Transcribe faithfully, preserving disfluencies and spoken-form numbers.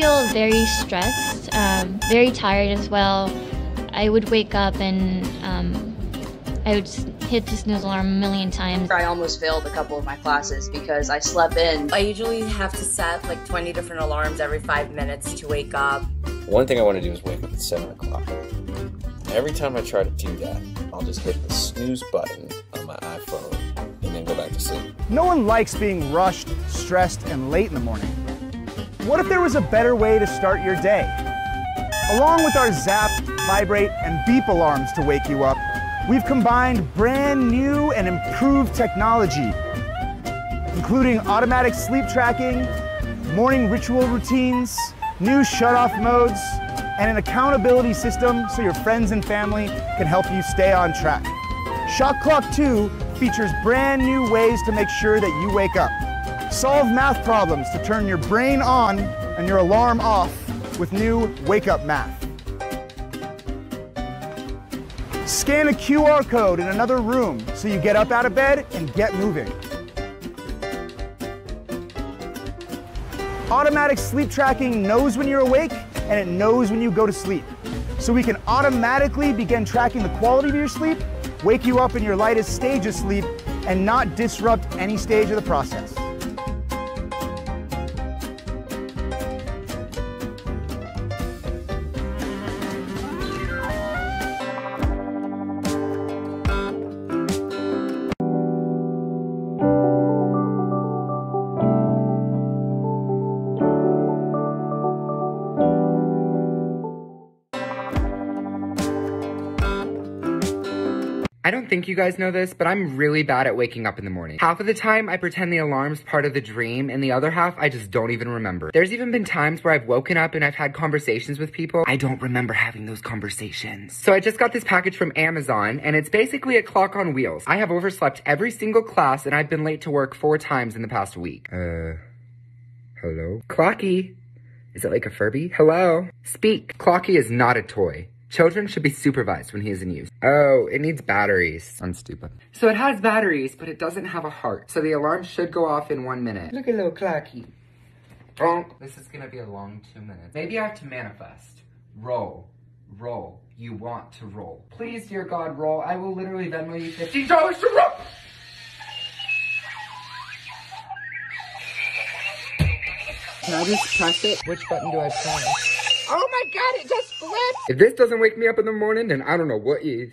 feel very stressed, um, very tired as well. I would wake up and um, I would hit the snooze alarm a million times. I almost failed a couple of my classes because I slept in. I usually have to set like twenty different alarms every five minutes to wake up. One thing I want to do is wake up at seven o'clock. Every time I try to do that, I'll just hit the snooze button on my iPhone and then go back to sleep. No one likes being rushed, stressed, and late in the morning. What if there was a better way to start your day? Along with our zap, vibrate, and beep alarms to wake you up, we've combined brand new and improved technology, including automatic sleep tracking, morning ritual routines, new shut-off modes, and an accountability system so your friends and family can help you stay on track. Shock Clock two features brand new ways to make sure that you wake up. Solve math problems to turn your brain on and your alarm off with new Wake Up Math. Scan a Q R code in another room so you get up out of bed and get moving. Automatic sleep tracking knows when you're awake and it knows when you go to sleep. So we can automatically begin tracking the quality of your sleep, wake you up in your lightest stage of sleep, and not disrupt any stage of the process. I don't think you guys know this, but I'm really bad at waking up in the morning. Half of the time, I pretend the alarm's part of the dream, and the other half, I just don't even remember. There's even been times where I've woken up and I've had conversations with people. I don't remember having those conversations. So I just got this package from Amazon, and it's basically a clock on wheels. I have overslept every single class, and I've been late to work four times in the past week. Uh, hello? Clocky? Is it like a Furby? Hello? Speak. Clocky is not a toy. Children should be supervised when he is in use. Oh, it needs batteries. I'm stupid. So it has batteries, but it doesn't have a heart. So the alarm should go off in one minute. Look at little Clocky. Oh, this is gonna be a long two minutes. Maybe I have to manifest. Roll, roll, you want to roll. Please, dear God, roll. I will literally Venmo you fifteen dollars to roll. Can I just press it? Which button do I press? Oh my God, it just flipped! If this doesn't wake me up in the morning, then I don't know what is.